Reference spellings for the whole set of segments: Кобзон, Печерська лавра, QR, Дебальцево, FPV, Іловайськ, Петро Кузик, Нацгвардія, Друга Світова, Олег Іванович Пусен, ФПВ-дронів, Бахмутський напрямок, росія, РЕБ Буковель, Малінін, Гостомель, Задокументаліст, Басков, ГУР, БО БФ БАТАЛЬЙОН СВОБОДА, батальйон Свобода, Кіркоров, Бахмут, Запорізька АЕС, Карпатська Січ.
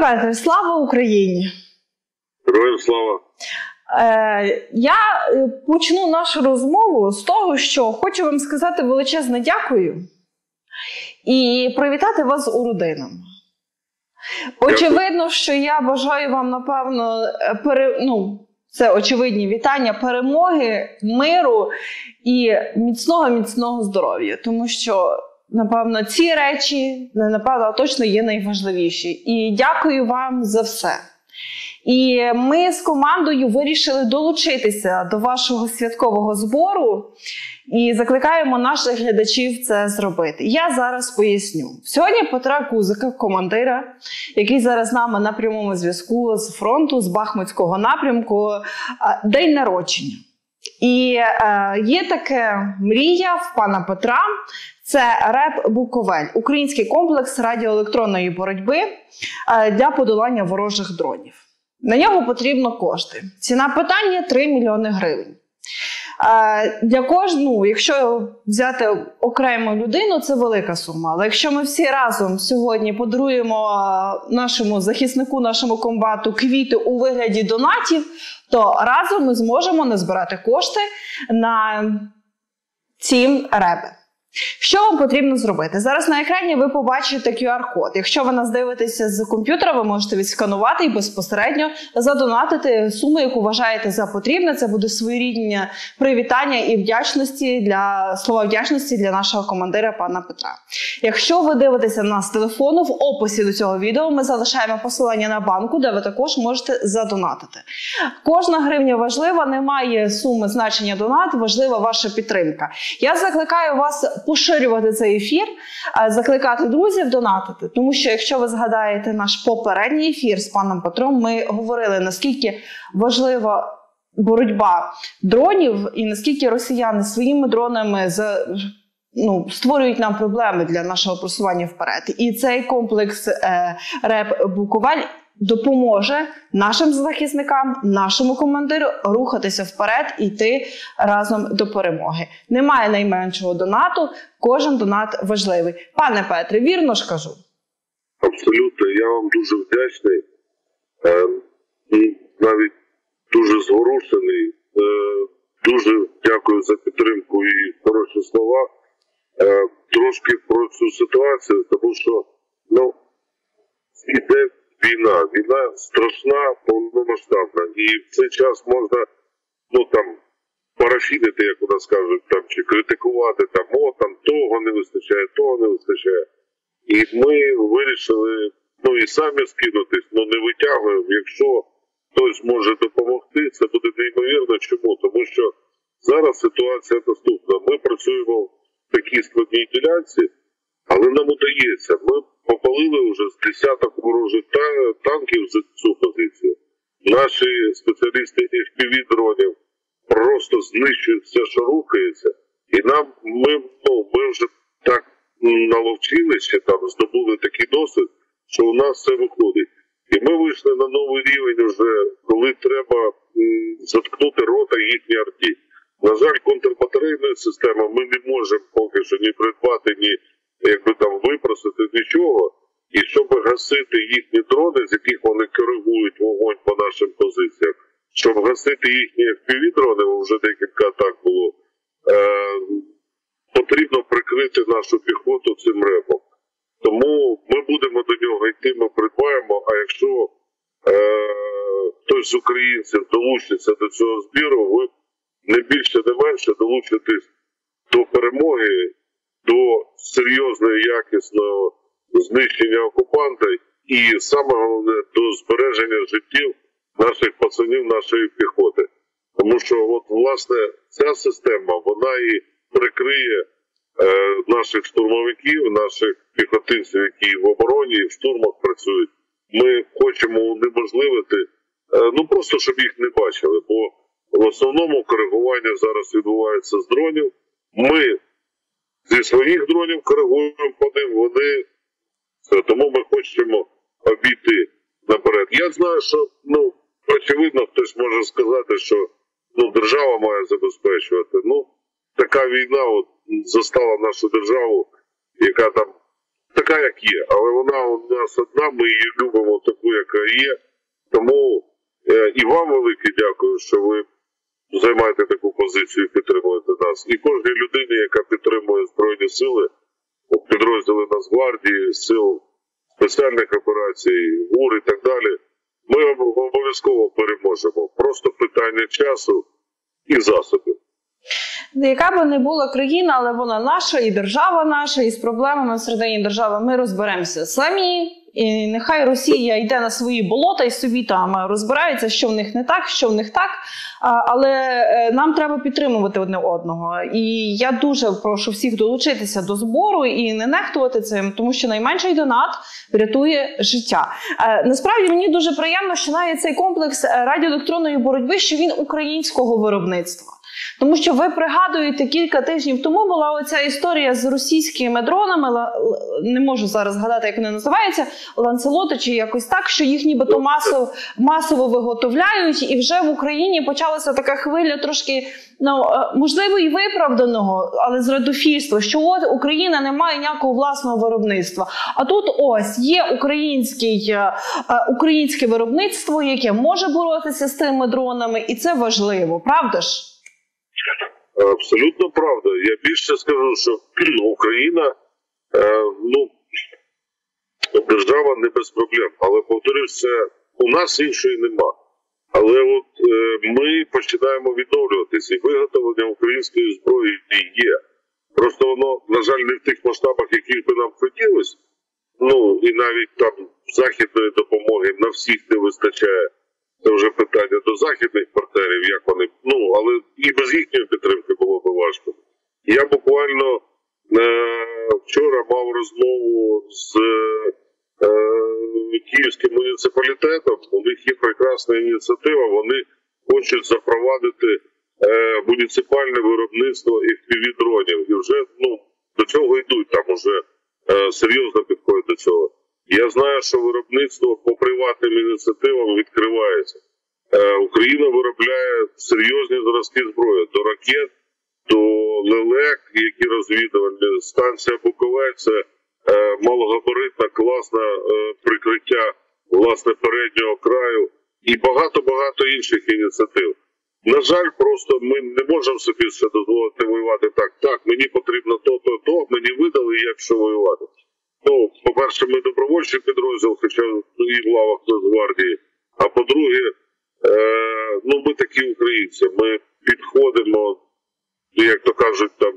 Карпати, слава Україні! Героям слава! Я почну нашу розмову з того, що хочу вам сказати величезне дякую і привітати вас у родинах. Очевидно, що я бажаю вам, напевно, це очевидні вітання, перемоги, миру і міцного-міцного здоров'я. Тому що, напевно, ці речі, а точно є найважливіші. І дякую вам за все. І ми з командою вирішили долучитися до вашого святкового збору і закликаємо наших глядачів це зробити. Я зараз поясню. Сьогодні Петра Кузика, командира, який зараз з нами на прямому зв'язку з фронту, з Бахмутського напрямку, день народження. І є така мрія в пана Петра – це РЕБ Буковель, український комплекс радіоелектронної боротьби для подолання ворожих дронів. На нього потрібно кошти. Ціна питання – 3 мільйони гривень. Якщо взяти окрему людину, це велика сума. Але якщо ми всі разом сьогодні подаруємо нашому захиснику, нашому комбату квіти у вигляді донатів, то разом ми зможемо назбирати кошти на ці реби. Що вам потрібно зробити? Зараз на екрані ви побачите QR-код. Якщо ви нас дивитеся з комп'ютера, ви можете відсканувати і безпосередньо задонатити суму, яку вважаєте за потрібне. Це буде своєрідне привітання і слова вдячності для нашого командира пана Петра. Якщо ви дивитеся нас з телефону, в описі до цього відео ми залишаємо посилання на банку, де ви також можете задонатити. Кожна гривня важлива, немає суми значення донат, важлива ваша підтримка. Я закликаю вас поширювати цей ефір, закликати друзів донатити. Тому що, якщо ви згадаєте наш попередній ефір з паном Петром, ми говорили, наскільки важлива боротьба дронів і наскільки росіяни своїми дронами створюють нам проблеми для нашого просування вперед. І цей комплекс РЕБ Буковель допоможе нашим захисникам, нашому командиру рухатися вперед і йти разом до перемоги. Немає найменшого донату, кожен донат важливий. Пане Петре, вірно ж кажу? Абсолютно, я вам дуже вдячний. І навіть дуже зворушений. Дуже дякую за підтримку і хороші слова. Трошки про цю ситуацію, тому що іде війна страшна, повномасштабна, і в цей час можна парафінити, як у нас кажуть, чи критикувати, того не вистачає. І ми вирішили, і самі скинутись, не витягуємо. Якщо хтось може допомогти, це буде неймовірно. Чому? Тому що зараз ситуація наступна. Ми працюємо в такій складній ділянці, але нам удається. Ми попалили вже з десяток ворожих танків за цю позицію. Наші спеціалісти ФПВ-дронів просто знищують все, що рухається. І ми вже так наловчилися, здобули такий досвід, що у нас все виходить. І ми вийшли на новий рівень вже, коли треба заткнути рота їхній арті. На жаль, контрбатарейної системи ми не можемо поки що ні придбати, ні випросити нічого, і щоб гасити їхні дрони, з яких вони коригують вогонь по нашим позиціям, щоб гасити їхні FPV-дрони, вже декілька атак було, потрібно прикрити нашу піхоту цим репом. Тому ми будемо до нього йти, ми придбаємо, а якщо хтось з українців долучиться до цього збору, ви не більше, не менше долучитесь до перемоги, до серйозного і якісного знищення окупанта і, саме головне, до збереження життів наших пацанів, нашої піхоти. Тому що, власне, ця система, вона і прикриє наших штурмовиків, наших піхотинців, які в обороні і в штурмах працюють. Ми хочемо унеможливити, просто щоб їх не бачили, бо в основному коригування зараз відбувається з дронів. Ми зі своїх дронів коригуємо по ним, тому ми хочемо обійти наперед. Я знаю, що, очевидно, хтось може сказати, що держава має забезпечувати. Така війна застала нашу державу, яка така, як є, але вона у нас одна, ми її любимо таку, яка є. Тому і вам велике дякую, що ви займаєте таку позицію і підтримуєте нас. І кожній людині, яка підтримує Збройні Сили, підрозділи Нацгвардії, Сил спеціальних операцій, ГУР і так далі, ми обов'язково переможемо. Просто питання часу і засобів. Яка би не була країна, але вона наша, і держава наша, і з проблемами всередині держави ми розберемося самі. І нехай Росія йде на свої болота і собі там розбирається, що в них не так, що в них так. Але нам треба підтримувати одне одного. І я дуже прошу всіх долучитися до збору і не нехтувати цим, тому що найменший донат врятує життя. Насправді мені дуже приємно, що навіть цей комплекс радіоелектронної боротьби, що він українського виробництва. Тому що ви пригадуєте, кілька тижнів тому була оця історія з російськими дронами, не можу зараз згадати, як вони називаються, ланцелоти чи якось так, що їх нібито масово виготовляють, і вже в Україні почалася така хвиля трошки, ну, можливо, і виправданого, але зрадофільства, що от Україна не має ніякого власного виробництва. А тут ось є українське виробництво, яке може боротися з тими дронами, і це важливо, правда ж? Абсолютно правда. Я більше скажу, що Україна, ну, держава не без проблем. Але, повторюсь, у нас іншої нема. Але от ми починаємо відновлюватися, і виготовлення української зброї є. Просто воно, на жаль, не в тих масштабах, яких би нам хотілося. Ну, і навіть там західної допомоги на всіх не вистачає. Це вже питання до західних партнерів, як вони, ну, але і без їхньої підтримки було б важко. Я буквально вчора мав розмову з київським муніципалітетом, у них є прекрасна ініціатива, вони хочуть запровадити муніципальне виробництво FPV-дронів. І вже, ну, до цього йдуть, там уже серйозно підходять до цього. Я знаю, що виробництво по приватним ініціативам відкривається. Україна виробляє серйозні зразки зброї. До ракет, до лелек, які розвідувальні. Станція Буковель – це малогабаритна, класна прикриття, власне, переднього краю. І багато-багато інших ініціатив. На жаль, просто ми не можемо собі ще дозволити воювати так. Так, мені потрібно то, мені видали, якщо воювати. Ну, по-перше, ми добровольчий підрозділ, хоча і в лавах Нацгвардії. А по-друге, ну, ми такі українці, ми підходимо, як то кажуть, там,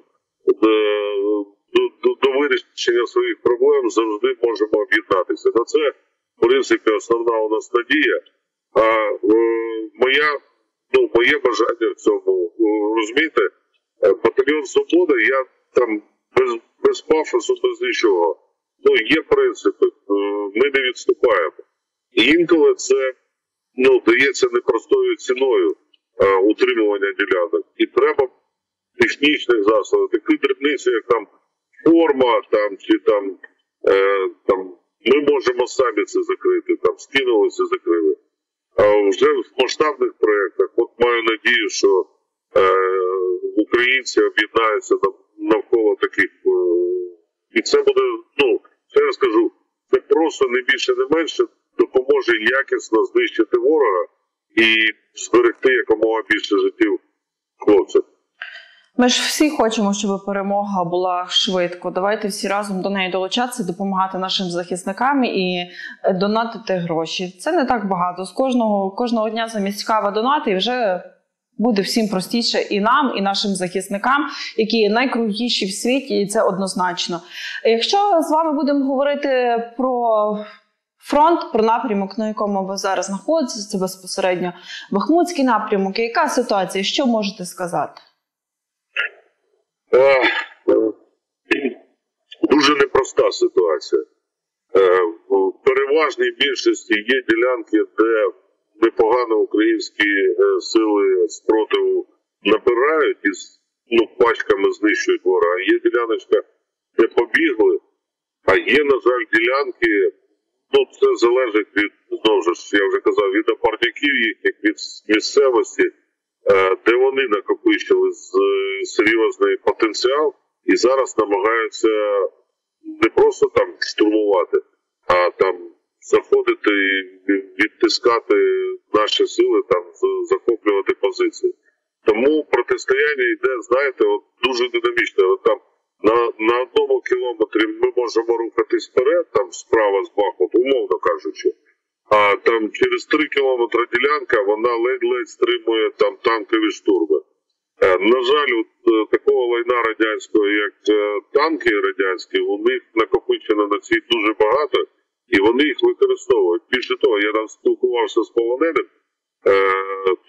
до вирішення своїх проблем завжди можемо об'єднатися. На це, в принципі, основна у нас надія. А моє бажання в цьому, розумієте, батальйон «Свобода», я там без пафосу, без нічого. Ну, є принципи, ми не відступаємо. І інколи це, ну, дається непростою ціною утримування ділянок. І треба технічних засобів, такі дрібниці, як там форма, там, чи там, там, ми можемо самі це закрити, там, скинули це, закрили. А вже в масштабних проєктах, от маю надію, що українці об'єднаються навколо таких, і це буде, ну, я скажу, це просто не більше, не менше допоможе якісно знищити ворога і зберегти якомога більше життів хлопців. Ми ж всі хочемо, щоб перемога була швидко. Давайте всі разом до неї долучатися, допомагати нашим захисникам і донатити гроші. Це не так багато. З кожного дня замість кави донати і вже буде всім простіше і нам, і нашим захисникам, які є найкрутіші в світі, і це однозначно. Якщо з вами будемо говорити про фронт, про напрямок, на якому ви зараз знаходитесь, це безпосередньо Бахмутський напрямок, яка ситуація, що можете сказати? Дуже непроста ситуація. В переважній більшості є ділянки, де непогано українські сили спротиву набирають і, ну, пачками знищують ворога. Є діляночка, де побігли, а є, на жаль, ділянки, ну, це залежить від, знову ж, я вже казав, від опорняків їхніх, від місцевості, де вони накопичили серйозний потенціал і зараз намагаються не просто там штурмувати, а там заходити і відтискати наші сили, там захоплювати позиції. Тому протистояння йде, знаєте, от дуже динамічне. От там на одному кілометрі ми можемо рухатись вперед, там справа з Бахмуту, умовно кажучи. А там через 3 кілометри ділянка, вона ледь-ледь стримує там танкові штурми. На жаль, от такого лайна радянського, як танки радянські, у них накопичено на цій дуже багато, і вони їх використовують. Більше того, я там спілкувався з полоненим,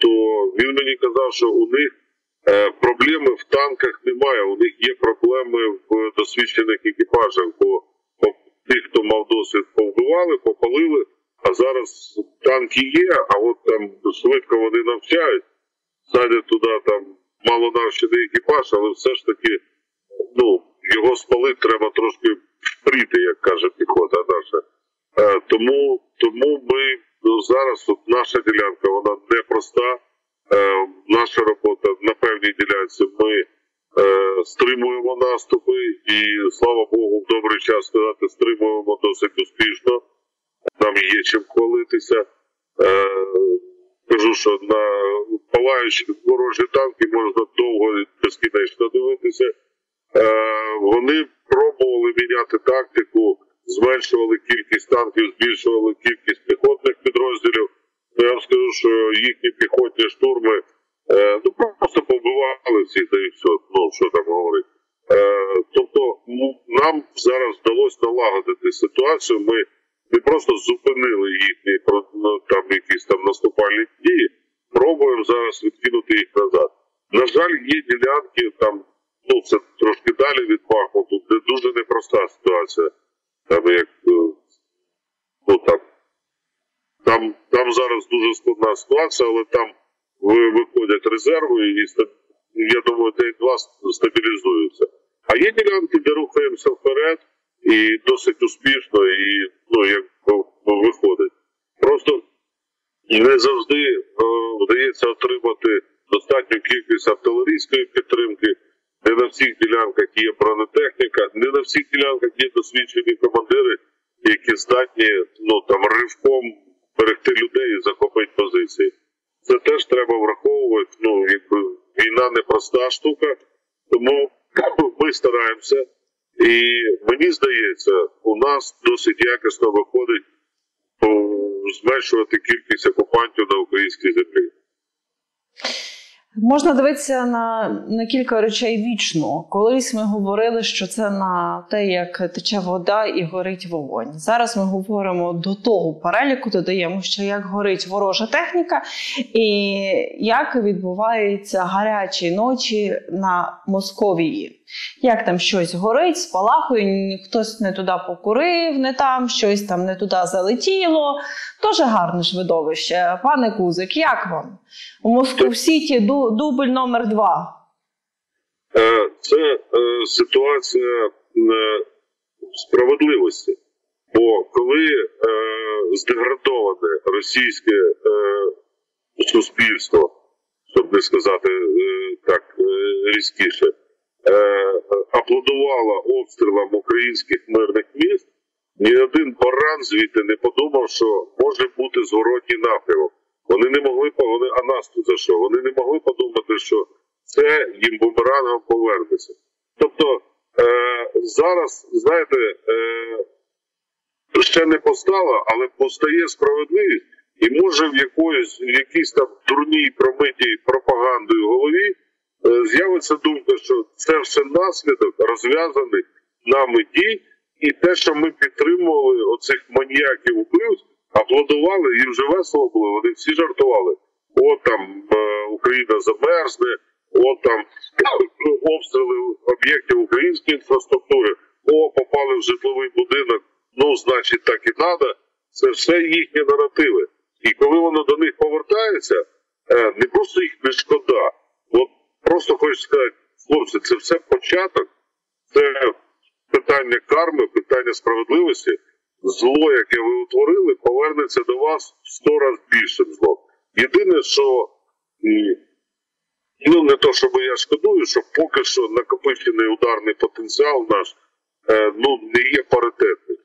то він мені казав, що у них проблеми в танках немає, у них є проблеми в досвідчених екіпажах, бо тих, хто мав досвід, повбивали, попалили, а зараз танки є, а от там швидко вони навчають, садять туди там мало навчений екіпаж, але все ж таки, ну, його спалити треба трошки впріти, як каже піхота наша. Тому ми, ну, зараз от наша ділянка, вона непроста. Наша робота на певній ділянці, ми стримуємо наступи і, слава Богу, в добрий час сказати, стримуємо досить успішно. Нам є чим хвалитися. Кажу, що на палаючі ворожі танки можна довго і безкінечно дивитися. Вони пробували міняти тактику, зменшували кількість танків, збільшували кількість піхотних підрозділів. Я вам скажу, що їхні піхотні штурми просто побивали всіх, та і все, ну, що там говорить. Тобто нам зараз вдалося налагодити ситуацію, ми не просто зупинили їхні там якісь там наступальні дії, пробуємо зараз відкинути їх назад. На жаль, є ділянки, там, ну, це трошки далі від Бахмуту, де дуже непроста ситуація. Там, як, ну, там зараз дуже складна ситуація, але там виходять резерви і, я думаю, Т-2 стабілізуються. А є ділянки, де рухаємося вперед і досить успішно, і, ну, як виходить. Просто не завжди вдається отримати достатню кількість артилерійської підтримки. Не на всіх ділянках є бронетехніка, не на всіх ділянках є досвідчені командири, які здатні, ну, там, ривком берегти людей і захопити позиції. Це теж треба враховувати. Ну, якби війна непроста штука, тому ми стараємося. І мені здається, у нас досить якісно виходить зменшувати кількість окупантів на українській землі. Можна дивитися на кілька речей вічно. Колись ми говорили, що це на те, як тече вода і горить вогонь. Зараз ми говоримо до того переліку, додаємо, що як горить ворожа техніка і як відбуваються гарячі ночі на Московії. Як там щось горить, спалахує, хтось не туди покурив, не там, щось там не туди залетіло. Дуже гарне видовище. Пане Кузик, як вам? У Москві-Сіті дубль номер 2. Це ситуація справедливості. Бо коли здеградоване російське суспільство, щоб не сказати так різкіше, аплодувала обстрілам українських мирних міст, ні один баран звідти не подумав, що може бути зворотній напрямок. Вони не могли, а нас тут за що? Вони не могли подумати, що це їм бумерангом повернеться. Тобто зараз, знаєте, ще не постала, але постає справедливість, і може в якійсь там дурній промитій пропагандою в голові з'явиться думка, що це все наслідок розв'язаних нами дій, і те, що ми підтримували оцих маніяків-убивців, аплодували, їм вже весело було, вони всі жартували. От там Україна замерзне, от там обстріли об'єктів української інфраструктури, о, попали в житловий будинок, ну, значить, так і треба. Це все їхні наративи. І коли воно до них повертається, не просто їх не шкода, от просто хочу сказати, хлопці, це все початок, це питання карми, питання справедливості. Зло, яке ви утворили, повернеться до вас в 100 разів більшим злом. Єдине, що, ну, не то, щоб я шкодую, що поки що накопичений ударний потенціал наш не є паритетним.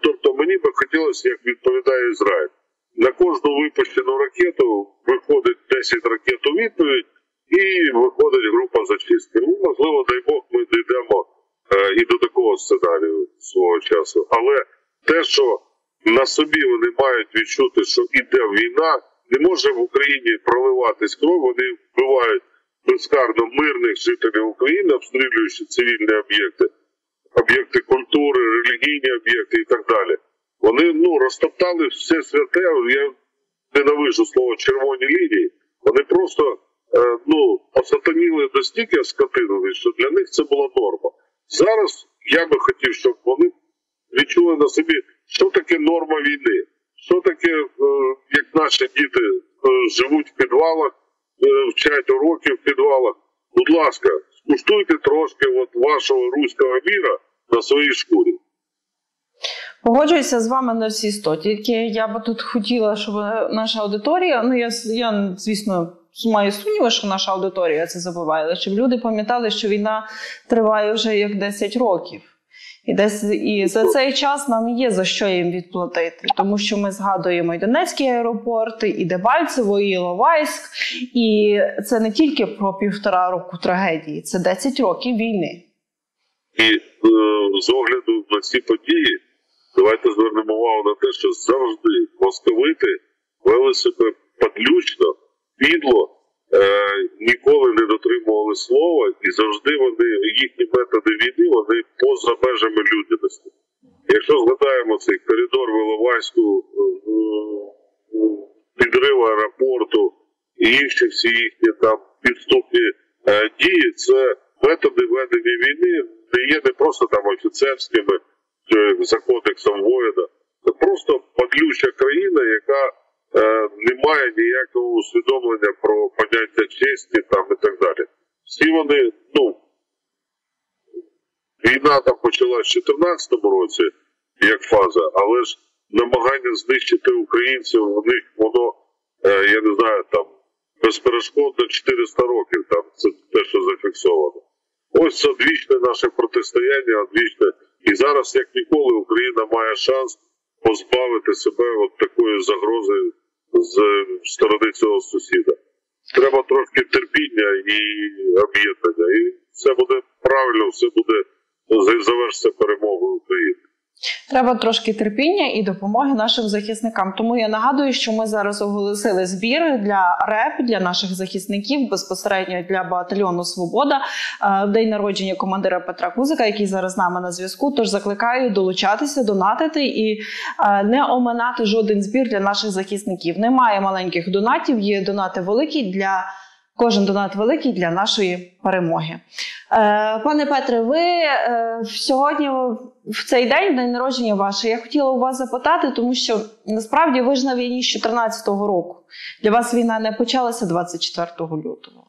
Тобто мені би хотілося, як відповідає Ізраїль, на кожну випущену ракету виходить 10 ракет у відповідь і виходить група зачистки. Ну, можливо, дай Бог, ми дійдемо і до такого сценарію свого часу. Але те, що на собі вони мають відчути, що іде війна, не може в Україні проливатись кров, вони вбивають безкарно мирних жителів України, обстрілюючи цивільні об'єкти, об'єкти культури, релігійні об'єкти і так далі. Вони, розтоптали все святе, я ненавижу слово червоні лінії, вони просто, осатаніли настільки скотинові, що для них це була норма. Зараз я би хотів, щоб вони відчули на собі, що таке норма війни, що таке, як наші діти живуть в підвалах, вчать уроки в підвалах. Будь ласка, скуштуйте трошки вашого руського міра на своїй шкурі. Погоджуюся з вами на всі 100, тільки я би тут хотіла, щоб наша аудиторія, я, звісно, маю сумніви, що наша аудиторія це забуває, щоб люди пам'ятали, що війна триває вже як 10 років. І за цей час нам є за що їм відплатити, тому що ми згадуємо і Донецький аеропорт, і Дебальцево, і Іловайськ, і це не тільки про 1,5 року трагедії, це 10 років війни. І з огляду на ці події, давайте звернемо увагу на те, що завжди московити вели себе падлючно, підло, ніколи не дотримували слова, і завжди їхні методи війни, вони поза межами людяності. Якщо згадаємо цей коридор в Іловайську, підрив аеропорту і інші всі їхні там підступні дії, це методи ведення війни не є не просто там офіцерськими, за кодексом воїна. Це просто падлюча країна, яка не має ніякого усвідомлення про поняття честі там, і так далі. Всі вони, війна там почалась в 2014 році, як фаза, але ж намагання знищити українців, в них воно, я не знаю, там, безперешкодно 400 років, там, це те, що зафіксовано. Ось це одвічне наше протистояння, одвічне. І зараз, як ніколи, Україна має шанс позбавити себе от такої загрози з сторони цього сусіда. Треба трошки терпіння і об'єднання. І все буде правильно, все буде завершиться перемогою України. Треба трошки терпіння і допомоги нашим захисникам. Тому я нагадую, що ми зараз оголосили збір для РЕБ, для наших захисників, безпосередньо для батальйону «Свобода» в день народження командира Петра Кузика, який зараз з нами на зв'язку. Тож закликаю долучатися, донатити і не оминати жоден збір для наших захисників. Немає маленьких донатів, є донати великі для... Кожен донат великий для нашої перемоги. Пане Петре, ви сьогодні, в цей день, день народження ваше, я хотіла у вас запитати, тому що насправді ви ж на війні з 14-го року. Для вас війна не почалася 24 лютого.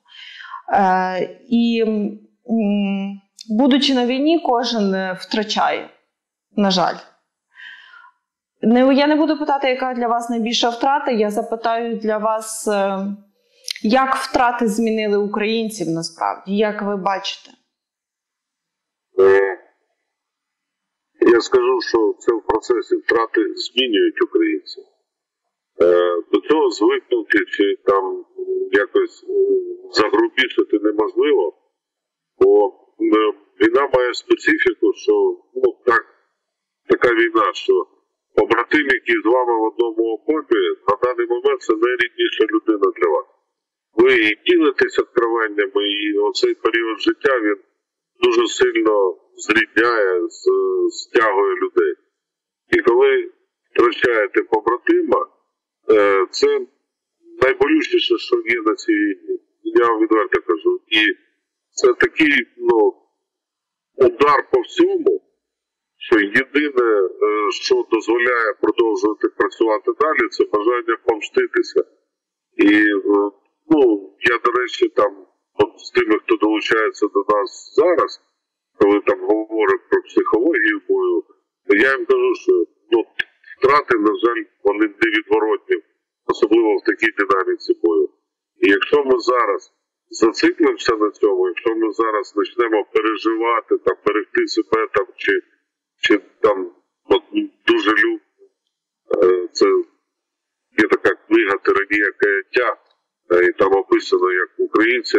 І будучи на війні, кожен втрачає, на жаль. Я не буду питати, яка для вас найбільша втрата, я запитаю для вас... Як втрати змінили українців насправді? Як ви бачите? Я скажу, що це в процесі втрати змінюють українців. До цього звикнути чи там якось загрубішити неможливо, бо війна має специфіку, що така війна, що побратим, який з вами в одному окопі, на даний момент це найрідніша людина для вас. Ви і ділитесь відкриваннями, і оцей період життя, він дуже сильно зрідняє, стягує людей. І коли втрачаєте побратима, це найболючіше, що є на цій війні. Я відверто кажу. І це такий, удар по всьому, що єдине, що дозволяє продовжувати працювати далі, це бажання помститися. І... я, до речі, з тими, хто долучається до нас зараз, коли там говорю про психологію бою, я їм кажу, що втрати, на жаль, вони невідворотні, особливо в такій динаміці бою. І якщо ми зараз зациклився на цьому, якщо ми зараз почнемо переживати, там, берегти себе, там, чи там, от, дуже це є така книга «Тиранія каяття», і там описано, як українці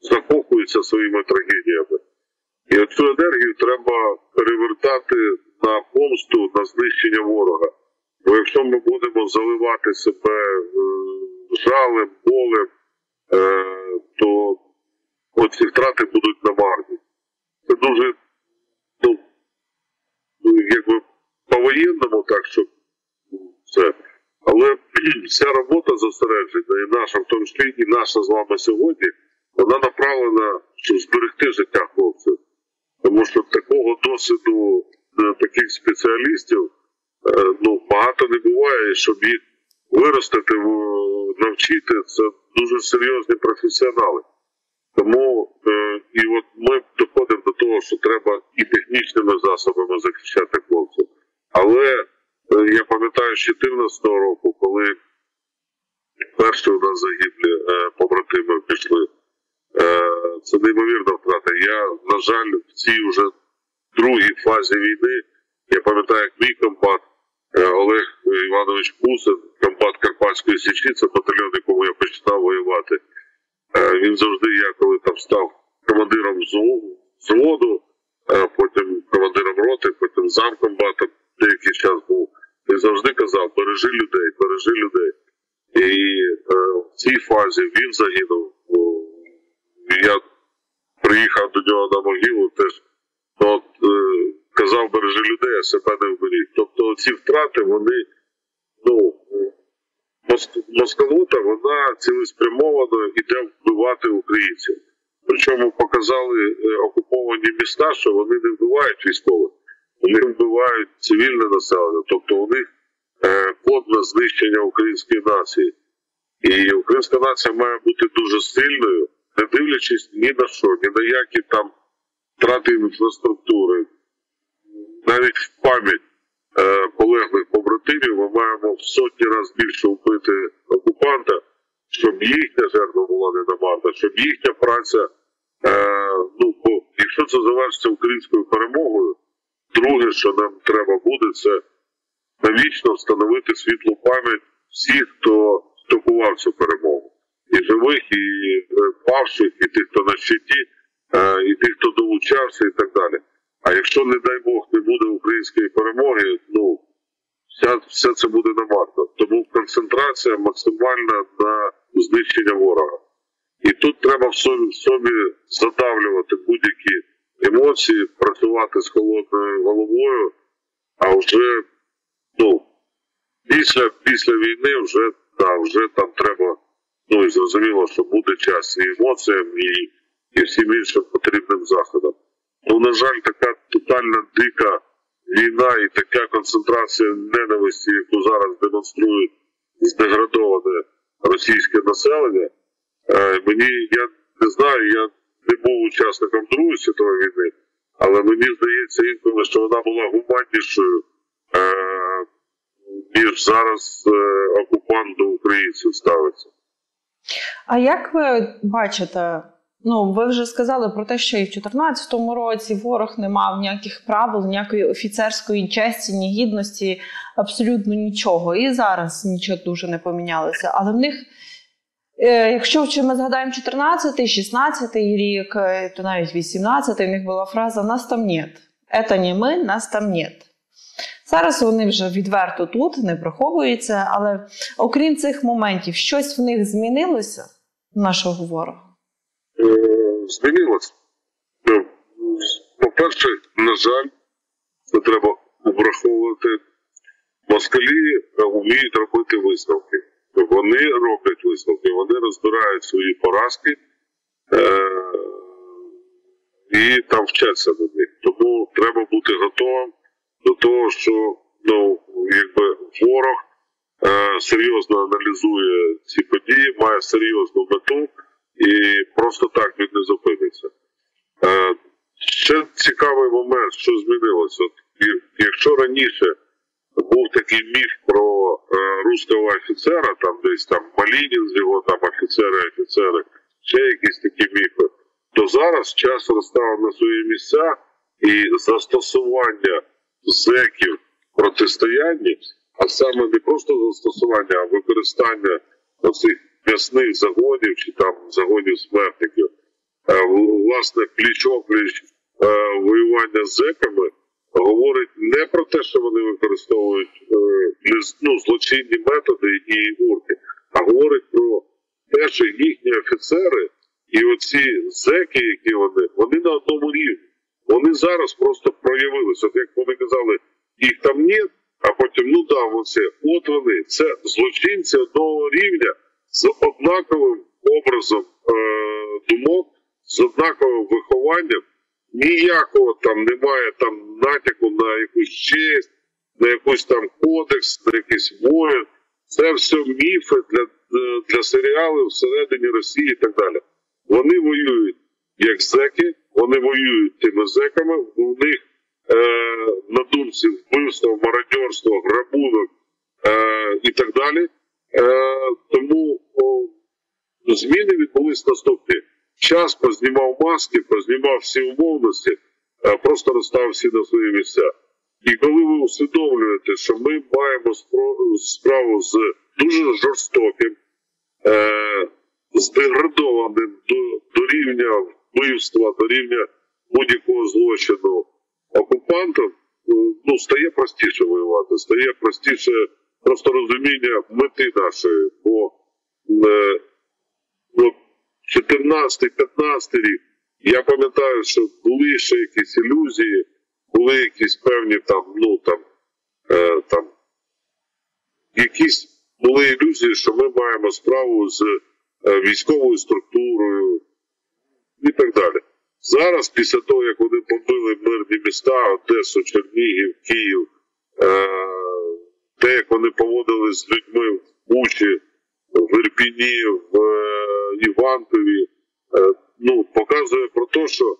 закохуються своїми трагедіями. І от цю енергію треба перевертати на помсту, на знищення ворога. Бо якщо ми будемо заливати себе жалем, болем, то ці втрати будуть намарні. Це дуже, якби по-воєнному, так що все. Але вся робота зосереджена, і наша, в тому числі, і наша з вами сьогодні, вона направлена, щоб зберегти життя хлопців. Тому що такого досвіду таких спеціалістів багато не буває, щоб їх виростити, навчити, це дуже серйозні професіонали. Тому і от ми доходимо до того, що треба і технічними засобами захищати хлопців. Але я пам'ятаю, з 14-го року, коли перші у нас загиблі побратими пішли, це неймовірна втрата. Я, на жаль, в цій вже другій фазі війни, я пам'ятаю, як мій комбат Олег Іванович Пусен, комбат Карпатської Січі, це батальйон, якому я починав воювати. Він завжди, я коли там став командиром взводу, потім командиром роти, потім замкомбатом деякий час був, він завжди казав: бережи людей, бережи людей. І в цій фазі він загинув. Я приїхав до нього на могилу, теж казав: бережи людей, а себе не вберіть. Тобто ці втрати, вони, москалота, вона цілеспрямовано йде вбивати українців. Причому показали окуповані міста, що вони не вбивають військових, вони вбивають цивільне населення. Тобто у них код на знищення української нації. І українська нація має бути дуже сильною, не дивлячись ні на що, ні на які там втрати інфраструктури. Навіть в пам'ять полеглих побратимів ми маємо в сотні разів більше вбити окупанта, щоб їхня жертва була не намарна, щоб їхня праця, бо якщо це завершиться українською перемогою, друге, що нам треба буде, це навічно встановити світлу пам'ять всіх, хто стокував цю перемогу. І живих, і павших, і тих, хто на щиті, і тих, хто долучався, і так далі. А якщо, не дай Бог, не буде української перемоги, все це буде намарно. Тому концентрація максимальна на знищення ворога. І тут треба в собі задавлювати будь-які емоції, працювати з холодною головою, а вже, після війни вже там треба, і зрозуміло, що буде час і емоціям, і всім іншим потрібним заходам. На жаль, така тотальна дика війна і така концентрація ненависті, яку зараз демонструють здеградоване російське населення. Я не знаю, я не був учасником Другої світової війни, але мені здається інколи, що вона була гуманнішою, ніж зараз окупант до українців ставиться. А як ви бачите, ви вже сказали про те, що і в 2014 році ворог не мав ніяких правил, ніякої офіцерської честі, ні гідності, абсолютно нічого. І зараз нічого дуже не помінялося. Але в них, якщо ми згадаємо 14-й, 16-й рік, то навіть 18-й, в них була фраза «нас там нет». «Это не мы, нас там нет». Зараз вони вже відверто тут, не приховуються, але окрім цих моментів, щось в них змінилося, нашого ворога? Змінилося. По-перше, на жаль, це треба враховувати. Москалі вміють робити висновки. Вони роблять висновки, вони розбирають свої поразки і там вчаться до них. Тому треба бути готовим до того, що ворог серйозно аналізує ці події, має серйозну мету і просто так він не зупиниться. Ще цікавий момент, що змінилося. Якщо раніше був такий міф про руського офіцера, там десь там Малінін з його там офіцери, ще якісь такі міфи, то зараз час розставив на свої місця і застосування зеків протистояння, а саме не просто застосування, а використання оцих м'ясних загонів чи там загонів смертників, власне пліч-опліч воювання з зеками говорить не про те, що вони використовують злочинні методи і урки, а говорить про те, що їхні офіцери і оці зеки, які вони на одному рівні. Вони зараз просто проявилися. Як вони казали, їх там ні, а потім, ну да, от вони, це злочинці одного рівня з однаковим образом думок, з однаковим вихованням. Ніякого там немає там натяку на якусь честь, на якийсь там кодекс, на якийсь воїн. Це все міфи для серіалів всередині Росії і так далі. Вони воюють як зеки, вони воюють тими зеками, у них на думці вбивство, мародерство, грабунок і так далі. Тому зміни відбулись наступні. Час познімав маски, познімав всі умовності, просто розстав всі на свої місця. І коли ви усвідомлюєте, що ми маємо справу з дуже жорстоким, здеградованим до рівня вбивства, до рівня будь-якого злочину окупантом, ну, стає простіше воювати, стає простіше просто розуміння мети нашої, бо 14-15 рік, я пам'ятаю, що були ще якісь ілюзії, були якісь певні там, ну там, якісь були ілюзії, що ми маємо справу з військовою структурою і так далі. Зараз, після того, як вони побили мирні міста, Одесу, Чернігів, Київ, те, як вони поводились з людьми в Бучі, в Ірпіні, в Іванкові, ну, показує про те, що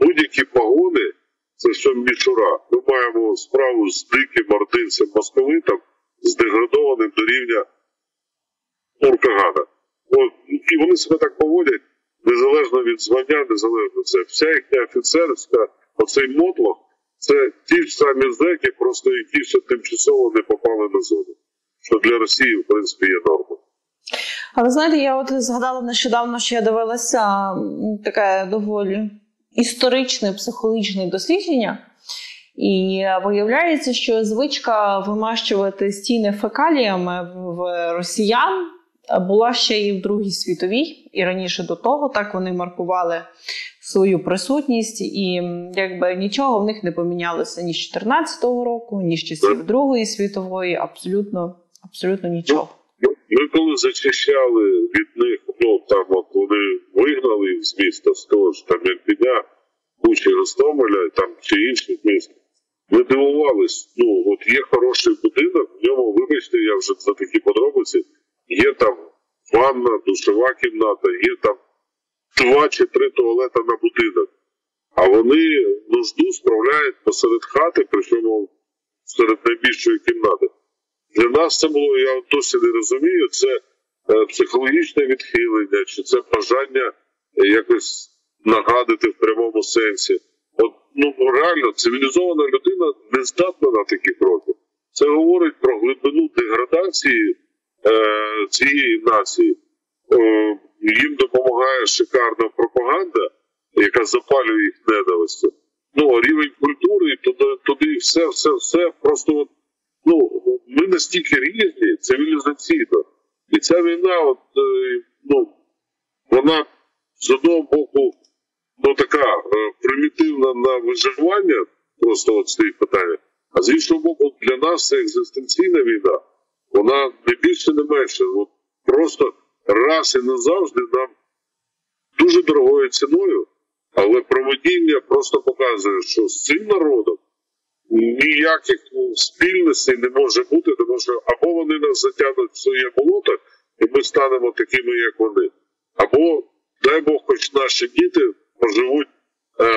будь-які пагони – це все мішура. Ми маємо справу з диким ординцем московитом, здеградованим до рівня Уркагана. І вони себе так поводять, незалежно від звання, незалежно від це. Вся їхня офіцерська, оцей мотлох, це ті ж самі зеки, просто які ще тимчасово не попали на зону, що для Росії, в принципі, є нормою. Але знаєте, я от згадала нещодавно, що я дивилася таке доволі історичне, психологічне дослідження, і виявляється, що звичка вимащувати стіни фекаліями в росіян була ще і в Другій світовій, і раніше до того, так вони маркували свою присутність, і якби нічого в них не помінялося ні з 14-го року, ні з часів Другої світової, абсолютно нічого. Ми коли зачищали від них, ну там от вони вигнали їх з міста, з того ж там Ірпеня, Бучі, Гостомеля, там чи інших міст, ми дивувались, ну от є хороший будинок, в ньому, вибачте, я вже за такі подробиці, є там ванна, душова кімната, є там 2 чи 3 туалета на будинок, а вони нужду справляють посеред хати, причому серед найбільшої кімнати. Для нас це було, я досі не розумію, це психологічне відхилення, чи це бажання якось нагадити в прямому сенсі. От, ну, реально, цивілізована людина не здатна на такі кроки. Це говорить про глибину деградації цієї нації. Їм допомагає шикарна пропаганда, яка запалює їх ненавистю. Ну, рівень культури, туди все, просто от, ну, ми настільки різні цивілізаційно. І ця війна, от, ну, вона з одного боку, ну, така примітивна на виживання, просто от стоїть питання, а з іншого боку, для нас це екзистенційна війна. Вона не більше, не менше. От просто раз і назавжди нам дуже дорогою ціною, але проведіння просто показує, що з цим народом ніяких спільностей не може бути, тому що або вони нас затягнуть в своє болото, і ми станемо такими, як вони. Або, дай Бог, хоч наші діти поживуть,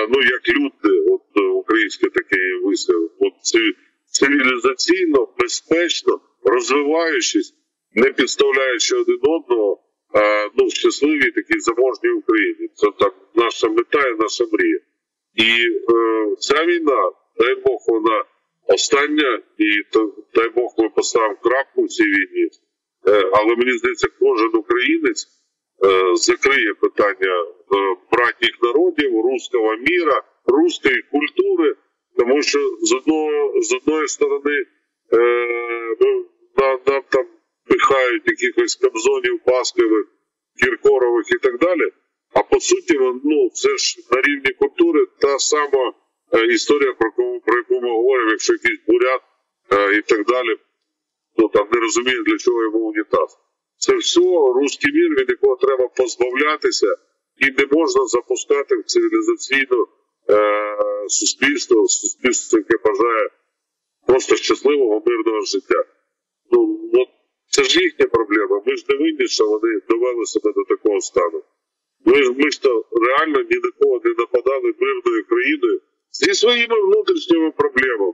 ну, як люди, от українське таке вислів, цивілізаційно, безпечно, розвиваючись, не підставляючи один одного, в щасливій такій заможній Україні. Це так наша мета і наша мрія. І ця війна, дай Бог, вона остання, і дай Бог, ми поставимо крапку в цій війні. Але мені здається, кожен українець закриє питання братніх народів, руського міра, руської культури, тому що з одної сторони нам там пихають якихось Кобзонів, Баскових, Кіркорових і так далі, а по суті, це ж на рівні культури та сама історія, про яку ми говоримо, якщо якийсь бурят і так далі, там не розуміє, для чого йому унітаз. Це все руський мір, від якого треба позбавлятися, і не можна запускати в цивілізаційне суспільство, яке бажає просто щасливого, мирного життя. Це ж їхня проблема. Ми ж не винні, що вони довели себе до такого стану. Ми ж то реально ні на кого не нападали мирною країною зі своїми внутрішніми проблемами,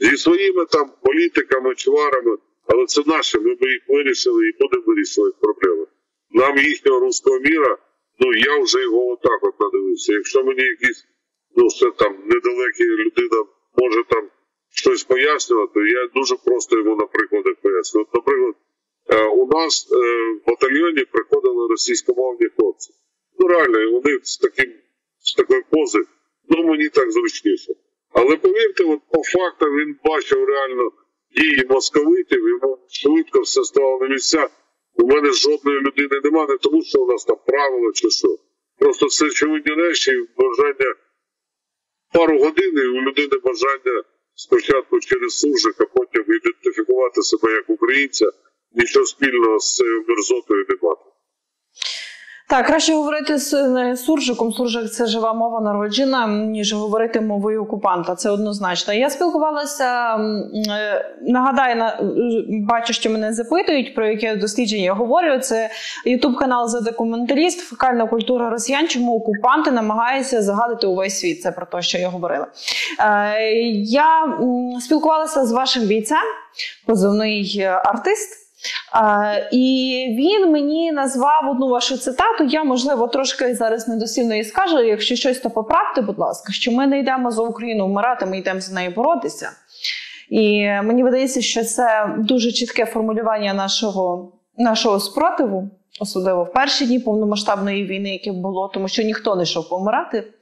зі своїми там політиками, чварами. Але це наше, ми їх вирішили і будемо вирішувати проблеми. Нам їхнього руського міра, я вже його отак от надивився. Якщо мені якийсь, все там недалекий людина може там щось пояснювати, я дуже просто йому на прикладах пояснюю. Наприклад, у нас в батальйоні приходили російськомовні хлопці. Реально, вони з такою позою, мені так зручніше. Але повірте, от по фактам він бачив реально дії московитів, йому швидко все стало на місця. У мене жодної людини немає, не тому, що у нас там правило чи що. Просто це очевидні речі, і бажання пару годин, і у людини бажання спочатку через суржик, а потім ідентифікувати себе як українця, нічого спільного з цією мерзотою немає. Так, краще говорити з суржиком, суржик – це жива мова народжена, ніж говорити мовою окупанта, це однозначно. Я спілкувалася, нагадаю, бачу, що мене запитують, про яке дослідження я говорю, це ютуб-канал «Задокументаліст», фекальна культура росіян, чому окупанти намагаються загадити увесь світ, це про те, що я говорила. Я спілкувалася з вашим бійцем, позивний «Артист». І він мені назвав одну вашу цитату, я, можливо, трошки зараз недослівно її скажу, якщо щось, то поправте, будь ласка, що ми не йдемо за Україну вмирати, ми йдемо за нею боротися. І мені видається, що це дуже чітке формулювання нашого спротиву, особливо в перші дні повномасштабної війни, яке було, тому що ніхто не йшов помирати,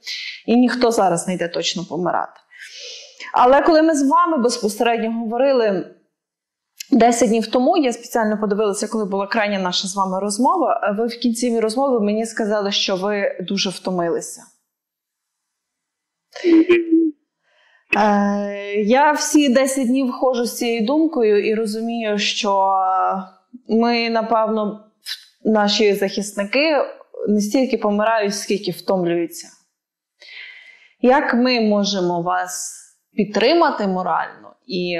і ніхто зараз не йде точно помирати. Але коли ми з вами безпосередньо говорили 10 днів тому, я спеціально подивилася, коли була крайня наша з вами розмова, ви в кінці розмови мені сказали, що ви дуже втомилися. Я всі 10 днів ходжу з цією думкою і розумію, що ми, напевно, наші захисники не стільки помирають, скільки втомлюються. Як ми можемо вас підтримати морально і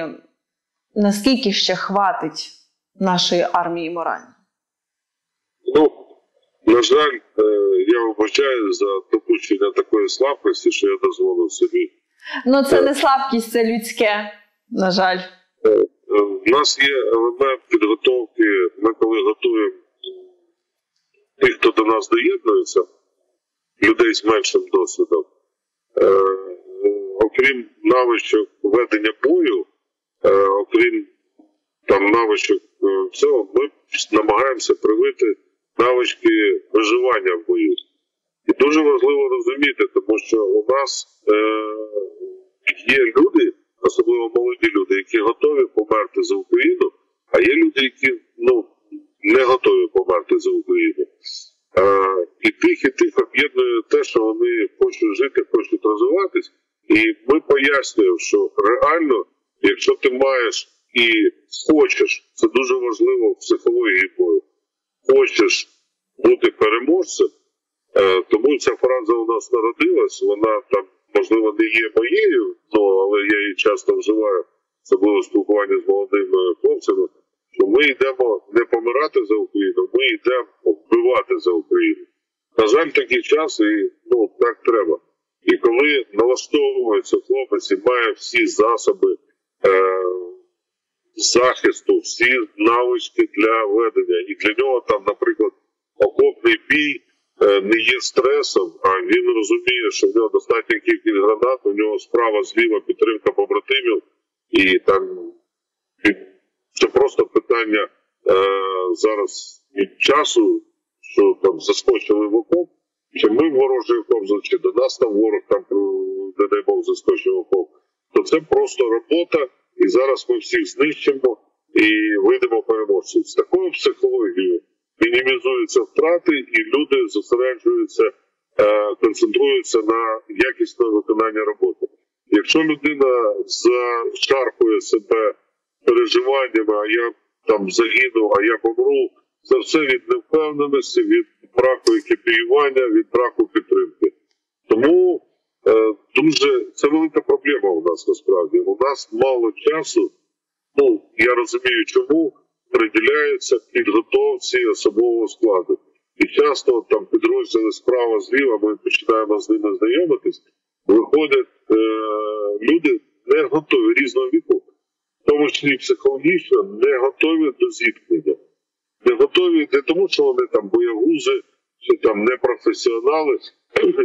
наскільки ще хватить нашої армії морально? На жаль, я вибачаю за допущення такої слабкості, що я дозволив собі. Це не слабкість, це людське, на жаль. У нас є елемент підготовки, ми коли готуємо тих, хто до нас доєднується, людей з меншим досвідом. Окрім навичок ведення бою, окрім навичок цього, ми намагаємося привити навички виживання в бою. І дуже важливо розуміти, тому що у нас є люди, особливо молоді люди, які готові померти за Україну, а є люди, які не готові померти за Україну. І тих об'єднує те, що вони хочуть жити, хочуть розвиватись. І ми пояснюємо, що реально, якщо ти маєш і хочеш, це дуже важливо в психології бою, хочеш бути переможцем, тому ця фраза у нас народилась, вона там, можливо, не є моєю, але я її часто вживаю, особливо в спілкуванні з молодими хлопцями, що ми йдемо не помирати за Україну, ми йдемо вбивати за Україну. На жаль, такий час, і так треба. І коли налаштовується хлопець і має всі засоби, захисту, всі навички для ведення. І для нього там, наприклад, окопний бій не є стресом, а він розуміє, що в нього достатньо кількість гранат, у нього справа, зліва підтримка побратимів, і там це просто питання зараз від часу, що там заскочили в окоп, чи ми ворожий окоп, чи до нас там ворог там, не дай Бог, заскочив в окоп, то це просто робота, і зараз ми всіх знищимо і вийдемо переможців. З такою психологією мінімізуються втрати, і люди зосереджуються, концентруються на якісне виконання роботи. Якщо людина зашарпує себе переживаннями, а я там загину, а я помру, це все від невпевненості, від браку екіпіювання, від браку підтримки. Тому це велика проблема у нас насправді. У нас мало часу, я розумію чому, приділяється підготовці особового складу. І часто там підрозділи справа, зліва, ми починаємо з ними знайомитись, виходять люди не готові різного віку, в тому числі психологічно, не готові до зіткнення. Не готові не тому, що вони там боягузи, чи там непрофесіонали,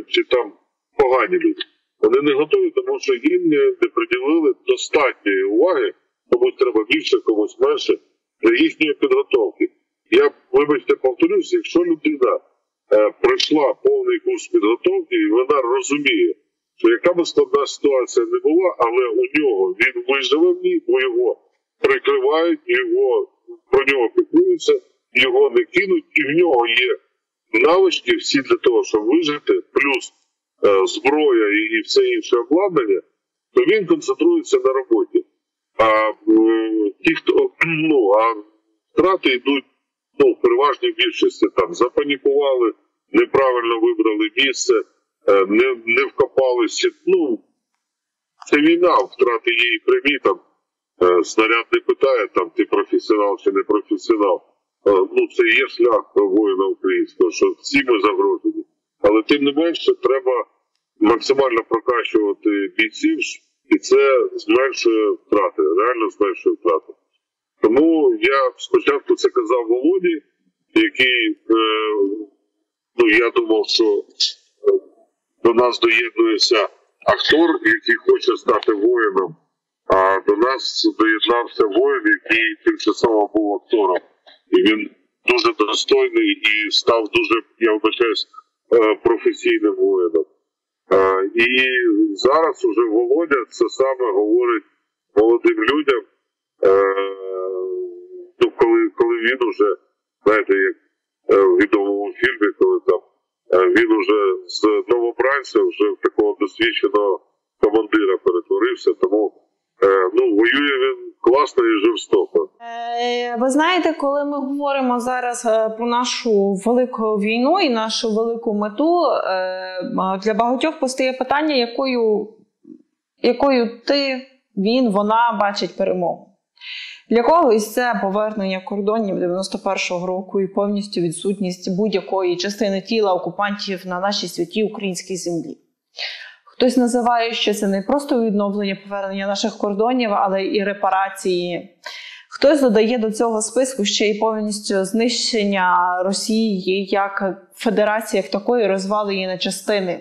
чи там погані люди. Вони не готові, тому що їм не приділили достатньої уваги, комусь треба більше, комусь менше, для їхньої підготовки. Я, вибачте, повторюсь, якщо людина пройшла повний курс підготовки, і вона розуміє, що яка би складна ситуація не була, але у нього, він виживе в ній, бо його прикривають, про нього піклуються, його не кинуть, і в нього є навички всі для того, щоб вижити, плюс зброя і все інше обладнання, то він концентрується на роботі. А втрати йдуть в переважній більшості. Там запанікували, неправильно вибрали місце, не вкопалися. Це війна, втрати є і прямі. Там снаряд не питає, там ти професіонал чи не професіонал. Це і є шлях воїна українського, що всі ми загрожені. Але тим не менше треба максимально прокачувати бійців, і це зменшує втрати, реально зменшує втрати. Тому я спочатку це казав Володі, який, я думав, що до нас доєднується актор, який хоче стати воїном, а до нас доєднався воїн, який тимчасово був актором. І він дуже достойний і став дуже, я вважаюсь, професійним воїном. І зараз уже Володя це саме говорить молодим людям, коли він уже, знаєте, як в відомому фільмі, коли там він уже з новобранця, вже в такого досвідченого командира перетворився, тому воює він класно і жорстоко. Ви знаєте, коли ми говоримо зараз про нашу велику війну і нашу велику мету, для багатьох постає питання, якою ти, він, вона бачить перемогу. Для когось це повернення кордонів 91-го року і повністю відсутність будь-якої частини тіла окупантів на нашій святій українській землі. Хтось називає, що це не просто відновлення, повернення наших кордонів, але і репарації. Хтось додає до цього списку ще й повністю знищення Росії як федерації, як такої, розвали її на частини.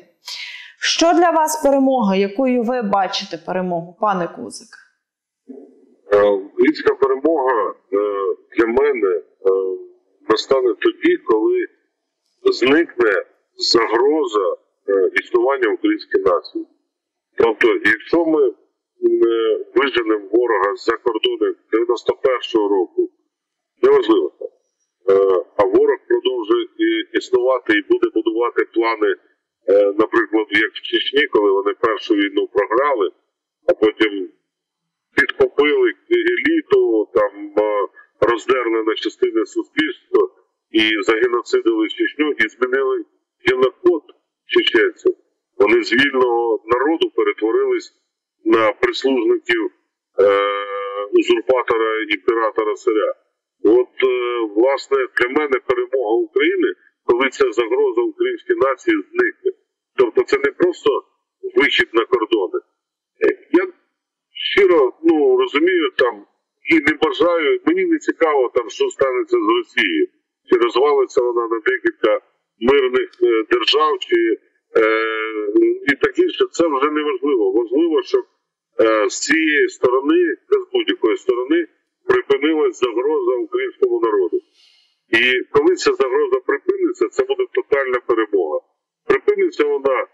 Що для вас перемога? Якою ви бачите перемогу, пане Кузик? Українська перемога для мене настане тоді, коли зникне загроза існування української нації. Тобто, якщо ми виженемо ворога за кордони 91-го року, неважливо, а ворог продовжує існувати і буде будувати плани, наприклад, як в Чечні, коли вони першу війну програли, а потім підкопили еліту, там роздерли на частини суспільства і загеноцидили Чечню і змінили генокод чеченців. Вони з вільного народу перетворились на прислужників узурпатора, імператора, царя. Власне, для мене перемога України, коли ця загроза українській нації зникне. Тобто це не просто вихід на кордони. Я щиро розумію там і не бажаю, мені не цікаво там, що станеться з Росією. Чи розвалиться вона на декілька мирних держав, чи і таке, що це вже не важливо. Важливо, щоб з цієї сторони, з будь-якої сторони, припинилась загроза українському народу. І коли ця загроза припиниться, це буде тотальна перемога. Припиниться вона,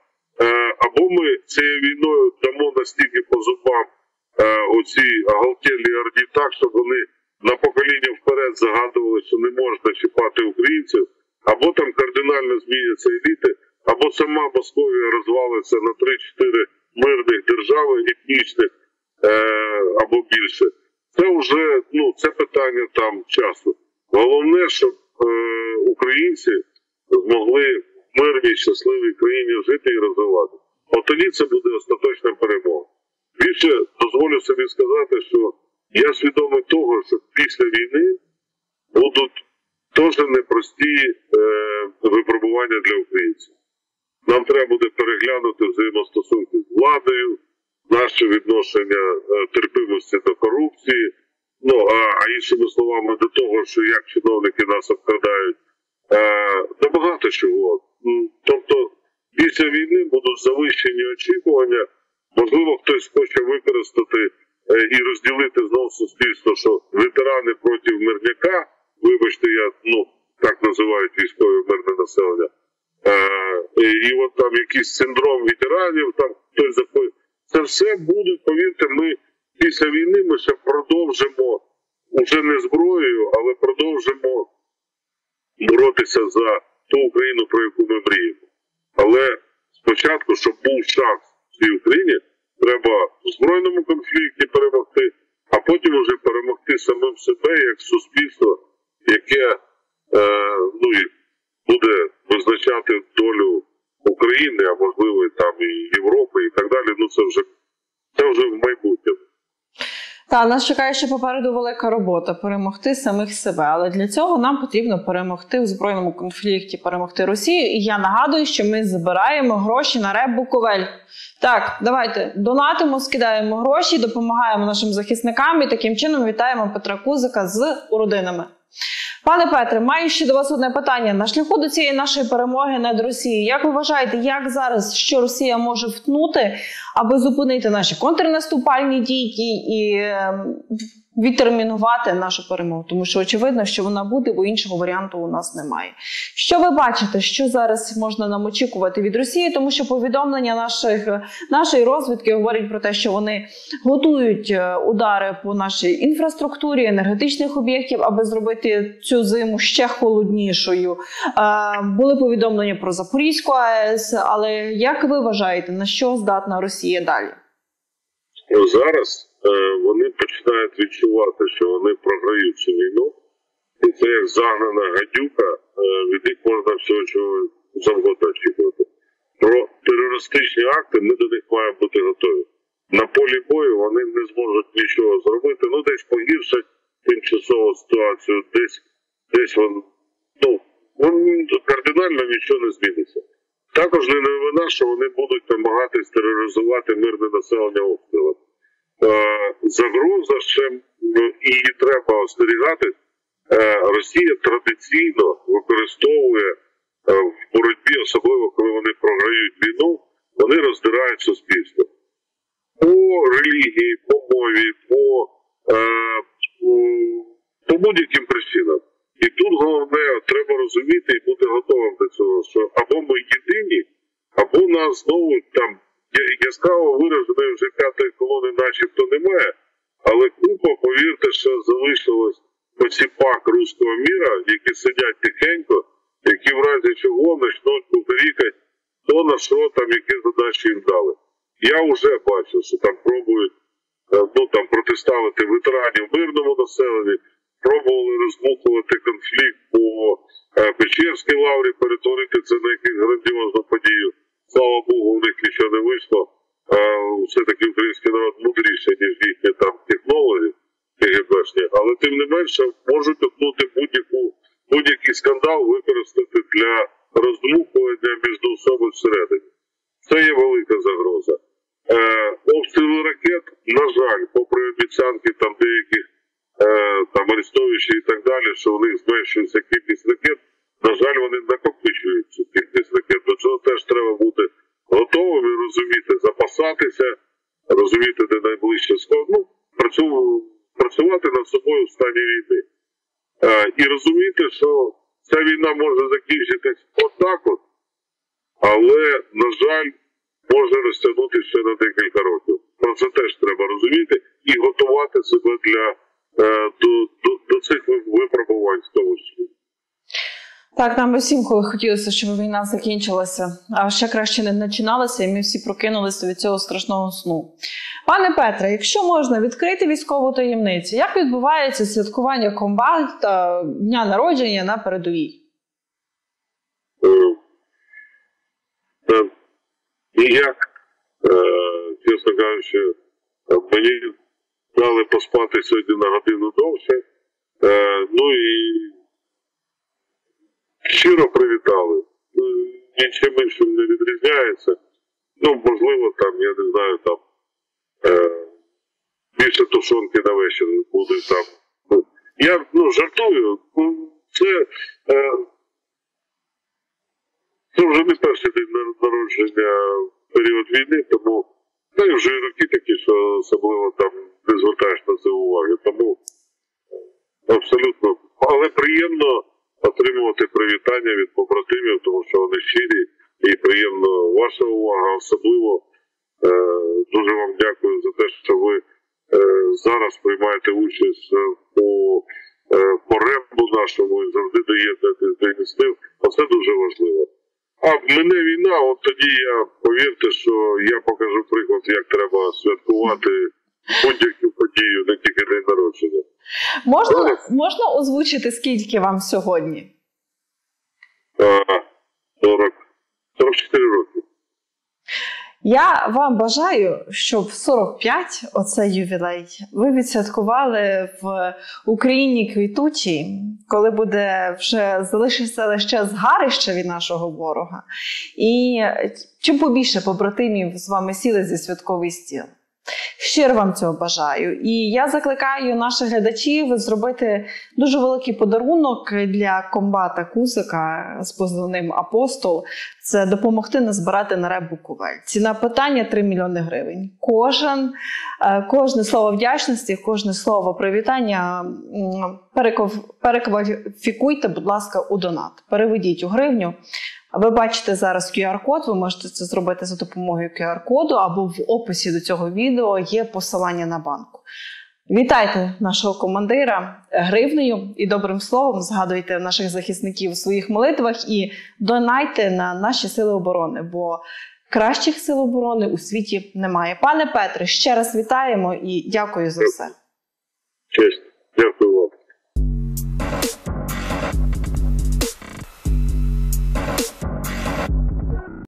або ми цією війною дамо настільки по зубам оцій оголтєлій орді так, щоб вони на покоління вперед загадували, що не можна чіпати українців, або там кардинально зміняться еліти, або сама Московія розвалиться на 3-4 мирних держави, етнічних або більше. Це вже, ну, це питання там часу. Головне, щоб українці змогли в мирній, щасливій країні жити і розвивати. От тоді це буде остаточна перемога. Більше дозволю собі сказати, що я свідомий того, що після війни будуть теж непрості випробування для українців. Нам треба буде переглянути взаємостосунки з владою, наше відношення терпимості до корупції, ну, а іншими словами, до того, що як чиновники нас обкрадають, набагато чого. Тобто, після війни будуть завищені очікування, можливо, хтось хоче використати і розділити знову суспільство, що ветерани проти мирняка, вибачте, я, ну, так називають військові мирне населення, і от там якийсь синдром ветеранів, там хтось заходить. Це все буде, повірте, ми після війни ми ще продовжимо, уже не зброєю, але продовжимо боротися за ту Україну, про яку ми мріємо. Але спочатку, щоб був шанс в цій Україні, треба в збройному конфлікті перемогти, а потім уже перемогти самим себе, як суспільство, яке ну, буде визначати долю України, а можливо і там і Європи, і так далі. Ну це вже в майбутньому. Та, нас чекає ще попереду велика робота – перемогти самих себе. Але для цього нам потрібно перемогти в збройному конфлікті, перемогти Росію. І я нагадую, що ми збираємо гроші на РЕБ Буковель. Так, давайте донатимо, скидаємо гроші, допомагаємо нашим захисникам і таким чином вітаємо Петра Кузика з уродинами. Пане Петре, маю ще до вас одне питання. На шляху до цієї нашої перемоги над Росією, як ви вважаєте, як зараз, що Росія може втнути, аби зупинити наші контрнаступальні дії і відтермінувати нашу перемогу? Тому що очевидно, що вона буде, бо іншого варіанту у нас немає. Що ви бачите, що зараз можна нам очікувати від Росії? Тому що повідомлення нашої розвідки говорять про те, що вони готують удари по нашій інфраструктурі, енергетичних об'єктів, аби зробити цю зиму ще холоднішою. Були повідомлення про Запорізьку АЕС, але як ви вважаєте, на що здатна Росія далі? Зараз вони починають відчувати, що вони програють цю війну. І це як загнана гадюка, від них можна всього чого завгодно очікувати. Про терористичні акти ми до них маємо бути готові. На полі бою вони не зможуть нічого зробити. Ну, десь погіршать тимчасову ситуацію, десь вони, ну, кардинально нічого не зміниться. Також не новина, що вони будуть намагатись тероризувати мирне населення обстрілом. Загроза ще, її треба остерігати. Росія традиційно використовує в боротьбі, особливо коли вони програють війну, вони роздирають суспільство. По релігії, по мові, по будь-яким причинам. І тут головне, треба розуміти і бути готовим до цього, що або ми єдині, або нас знову там яскраво вираженої вже п'ятої колони начебто немає, але купа, повірте, що залишилось поціпак руського міра, які сидять тихенько, які в разі чого начнуть кукарікать, то на що там, які задачі їм дали. Я вже бачу, що там пробують протиставити ветеранів мирному населенню, пробували розбухувати конфлікт по Печерській лаврі, перетворити це на якусь грандіозну подію. Слава Богу, у них нічого не вийшло. Все-таки український народ мудріше, ніж їхні там технологи, КГБшні. Але тим не менше, можуть утнути будь-який скандал, використати для роздмухування між особами всередині. Це є велика загроза. Обстріл обстріли ракет, на жаль, попри обіцянки там деяких арестовуючих і так далі, що у них зменшується кількість ракет, на жаль, вони накопичують цю кількість ракет. До цього теж треба бути готовими, розуміти, запасатися, розуміти, де найближче сховатися, ну, працювати над собою в стані війни. І розуміти, що ця війна може закінчитись отак от, але, на жаль, може розтягнутися ще на декілька років. Про це теж треба розуміти і готувати себе до цих випробувань в тому числі. Так, нам усім хотілося, щоб війна закінчилася, а ще краще не починалася, і ми всі прокинулися від цього страшного сну. Пане Петре, якщо можна, відкрити військову таємницю, як відбувається святкування комбата, дня народження на передовій? Ніяк, чесно кажучи, мені дали поспати сьогодні на годину довше, ну і щиро привітали, нічим іншим не відрізняється. Ну, можливо, там, я не знаю, там більше тушонки на вечір будуть там. Я, ну, жартую, це вже не перший день народження в період війни, тому, ну, і вже роки такі, що особливо там не звертаєш на це уваги, тому абсолютно, але приємно отримувати привітання від побратимів, тому що вони щирі і приємно. Ваша увага особливо. Дуже вам дякую за те, що ви зараз приймаєте участь по РЕБу нашому і завжди доєднуєтесь до ініціатив. Оце дуже важливо. А мене війна, от тоді я, повірте, що я покажу приклад, як треба святкувати будь-яку подію, не тільки день народження. Можна озвучити, скільки вам сьогодні? 44 роки. Я вам бажаю, щоб в 45 оцей ювілей ви відсвяткували в Україні квітучій, коли буде вже залишиться лише згарище від нашого ворога. І чим побільше побратимів з вами сіли за святковий стіл. Щиро вам цього бажаю. І я закликаю наших глядачів зробити дуже великий подарунок для комбата Кузика з позивним «Апостол». Це допомогти назбирати на РЕБ Буковель. Ціна питання – 3 мільйони гривень. Кожне слово вдячності, кожне слово привітання перекваліфікуйте, будь ласка, у донат. Переведіть у гривню. Ви бачите зараз QR-код, ви можете це зробити за допомогою QR-коду, або в описі до цього відео є посилання на банку. Вітайте нашого командира гривнею і добрим словом, згадуйте наших захисників у своїх молитвах і донайте на наші сили оборони, бо кращих сил оборони у світі немає. Пане Петре, ще раз вітаємо і дякую за все. Честь. Дякую вам.